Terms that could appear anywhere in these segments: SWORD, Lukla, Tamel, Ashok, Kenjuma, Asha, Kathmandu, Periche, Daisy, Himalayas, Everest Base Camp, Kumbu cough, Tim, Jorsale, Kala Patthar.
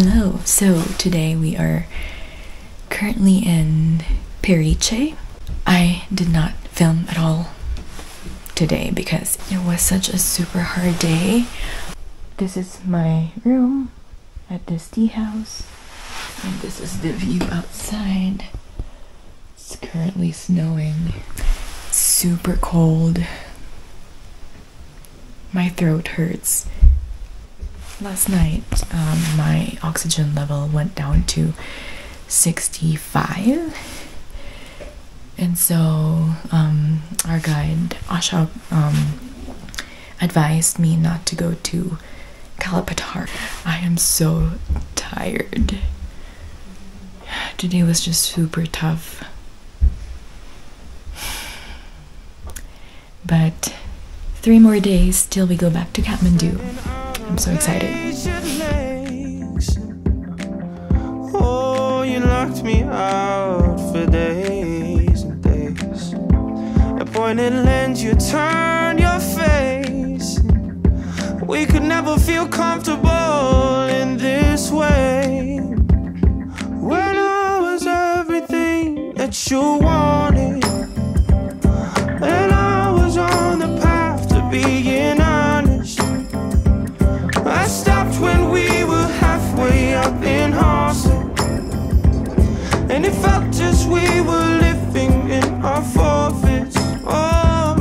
Hello, so today we are currently in Periche. I did not film at all today because it was such a super hard day. This is my room at this tea house, and this is the view outside. It's currently snowing. Super cold. My throat hurts. Last night, my oxygen level went down to 65, and so our guide Asha advised me not to go to Kala Patthar. I am so tired. Today was just super tough, but 3 more days till we go back to Kathmandu. I'm so excited. Oh, you knocked me out for days and days. A pointed lens, you turned your face. We could never feel comfortable in this way. When I was everything that you wanted, and I was on the path to being honest. I stopped when we were halfway up in Jorsale, and it felt as we were living in our forfeits. Oh,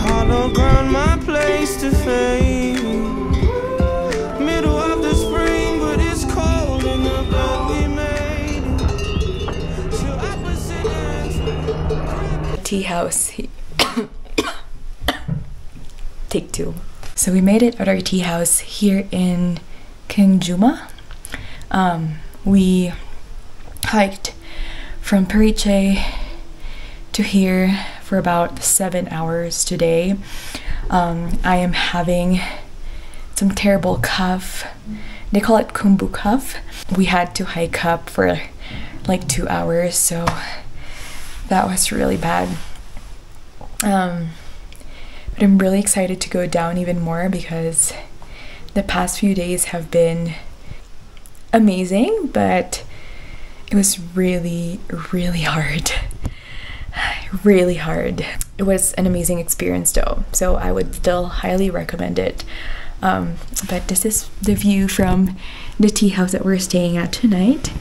hollow ground, my place to fade. Middle of the spring, but it's cold in the blood we made. So opposite ends. Tea house. Take 2. So we made it at our tea house here in Kenjuma. We hiked from Periche to here for about 7 hours today. I am having some terrible cough. They call it Kumbu cough. We had to hike up for like 2 hours, so that was really bad. But I'm really excited to go down even more because the past few days have been amazing, but it was really, really hard. Really hard. It was an amazing experience though, so I would still highly recommend it. But this is the view from the tea house that we're staying at tonight.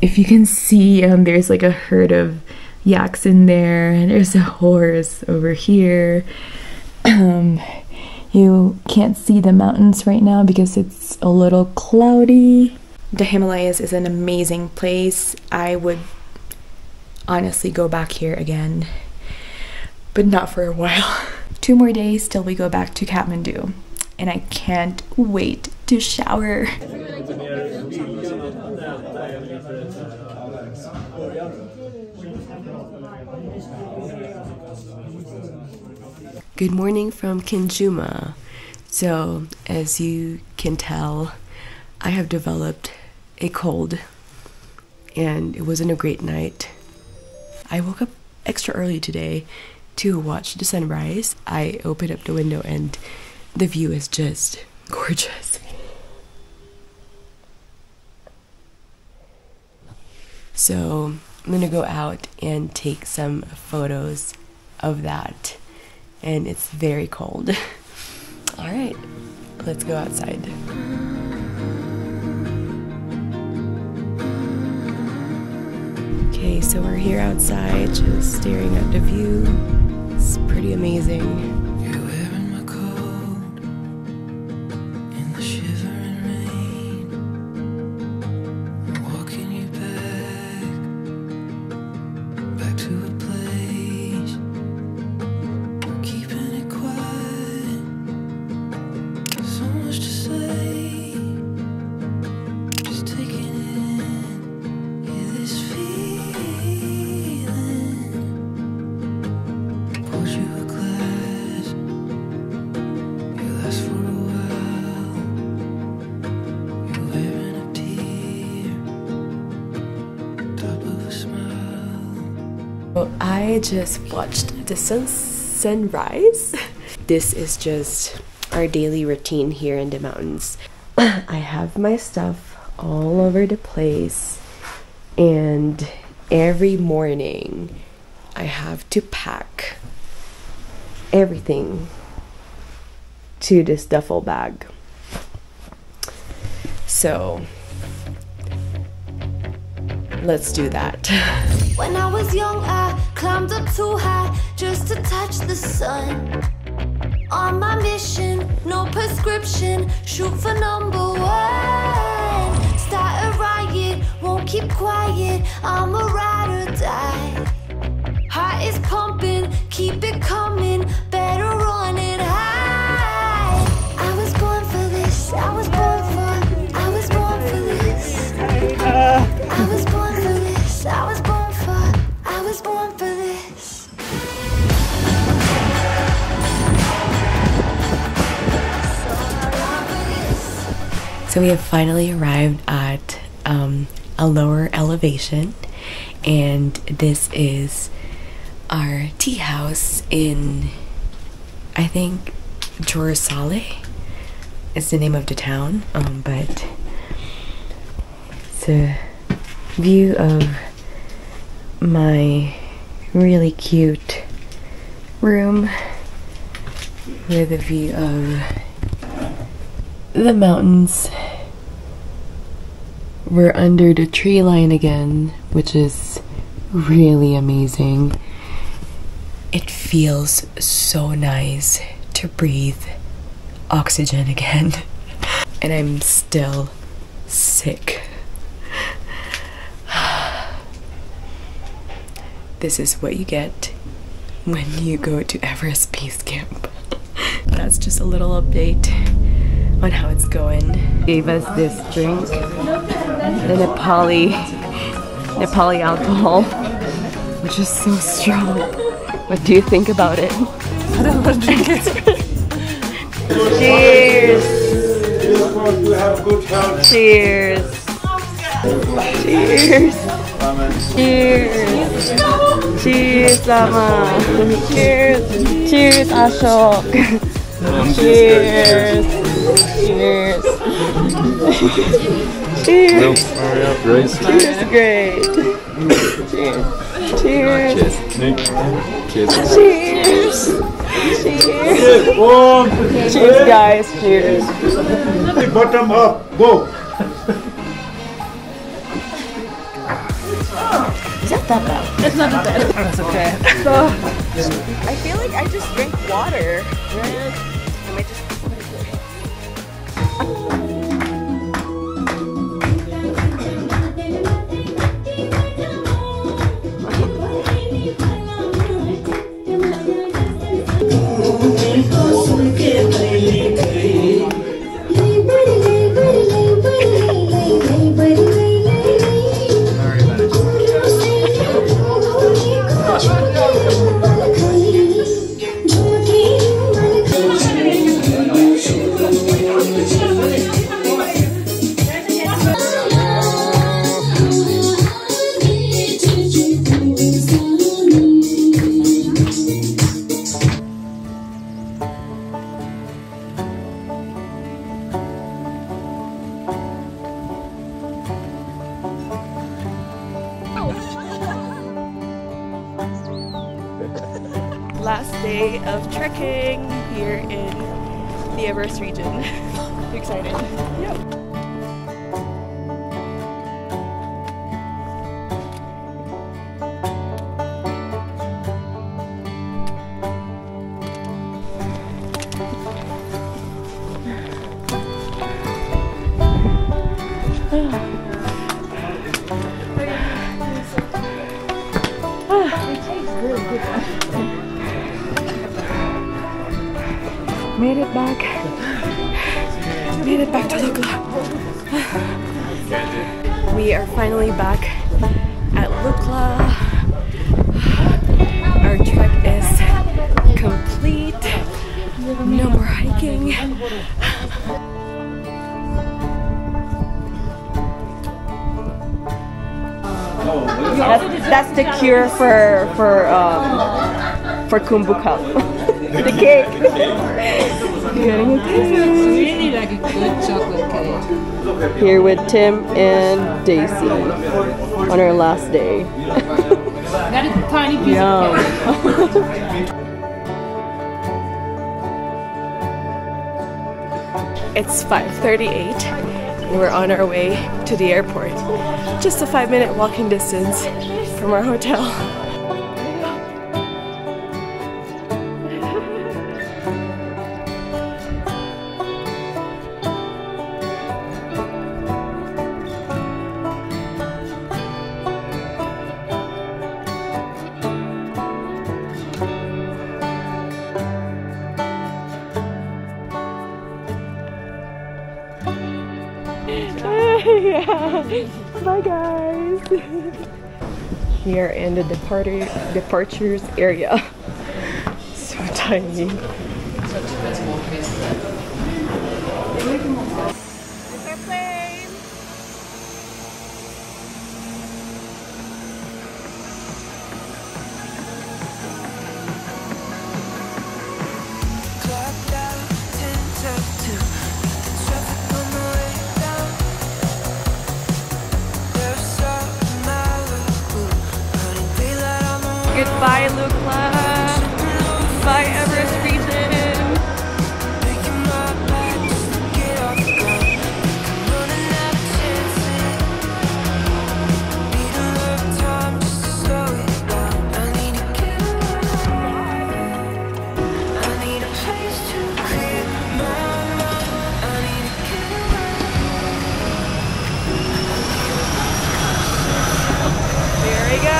If you can see, there's like a herd of yaks in there, and there's a horse over here. You can't see the mountains right now because it's a little cloudy. The Himalayas is an amazing place. I would honestly go back here again, but not for a while. 2 more days till we go back to Kathmandu, and I can't wait to shower. Good morning from Kenjuma. So, as you can tell, I have developed a cold, and it wasn't a great night. I woke up extra early today to watch the sunrise. I opened up the window and the view is just gorgeous. So I'm gonna go out and take some photos of that, and it's very cold. All right, let's go outside. Okay, so we're here outside, just staring at the view. It's pretty amazing. You're wearing my coat in the shivering rain. I'm walking you back to a place. I'm keeping it quiet. So much to say. Just taking in, hear this feeling. Would you look like I just watched the sunrise. This is just our daily routine here in the mountains. I have my stuff all over the place, and every morning I have to pack everything to this duffel bag. So let's do that. When I was young, I climbed up too high just to touch the sun. On my mission, no prescription, shoot for #1. Start a riot, won't keep quiet, I'm a ride or die. Heart is pumping, keep it coming, better run it high. I was born for this, I was born for this. I was born for this, I was born for this. So we have finally arrived at a lower elevation, and this is our tea house in, I think, Jorsale is the name of the town, but it's a view of my really cute room with a view of the mountains. We're under the tree line again, which is really amazing. It feels so nice to breathe oxygen again. And I'm still sick. This is what you get when you go to Everest Base Camp. That's just a little update on how it's going. Gave us this drink, the Nepali alcohol, which is so strong. What do you think about it? I don't want to drink it. Cheers! Cheers! Cheers! Cheers! Cheers, Lama! Cheers! Cheers, Ashok! Cheers! Cheers! Cheers! Cheers, great! Cheers! Cheers! Cheers! Cheers! Cheers! Cheers, guys! Cheers! The bottom up, go! Is that bad? It's not bad. It's okay. So, I feel like I just drank water. I might just. Last day of trekking here in the Everest region. I'm excited. Yep. Made it back. Made it back to Lukla. We are finally back at Lukla. Our trek is complete. No more hiking. That's the cure for Kumbu cough. The cake. It's really like a good chocolate cake. Here with Tim and Daisy on our last day. That is a tiny piece of cake. It's 5:38. We're on our way to the airport. Just a 5-minute walking distance from our hotel. Bye guys! Here in the departures area. So tiny. Goodbye, Lukla. Bye, Everest region. There we go.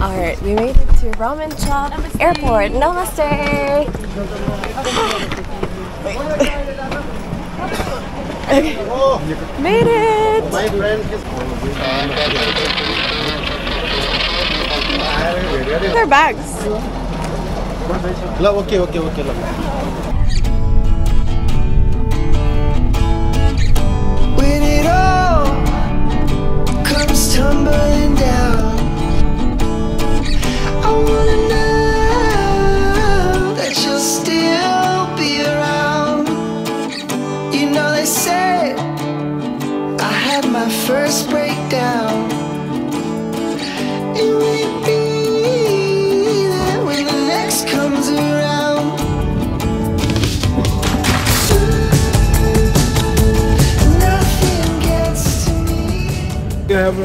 Alright, we made it to Ramen Chop Airport. Namaste! Okay. Made it! My friend is... Their bags. Okay, okay, okay. When it all comes tumbling down, I wanna know that you'll still be around. You know they say I had my first breakdown. It may be that when the next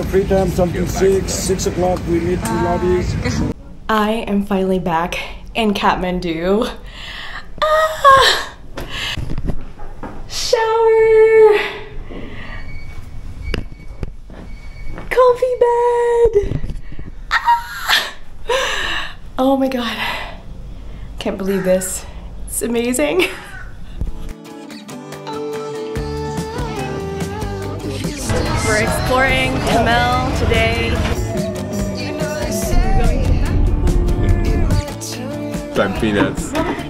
free time, something 6 o'clock, we meet in lobbies. I am finally back in Kathmandu. Shower, comfy bed. Oh my God, can't believe this. It's amazing. We're exploring Tamel today. Time peanuts.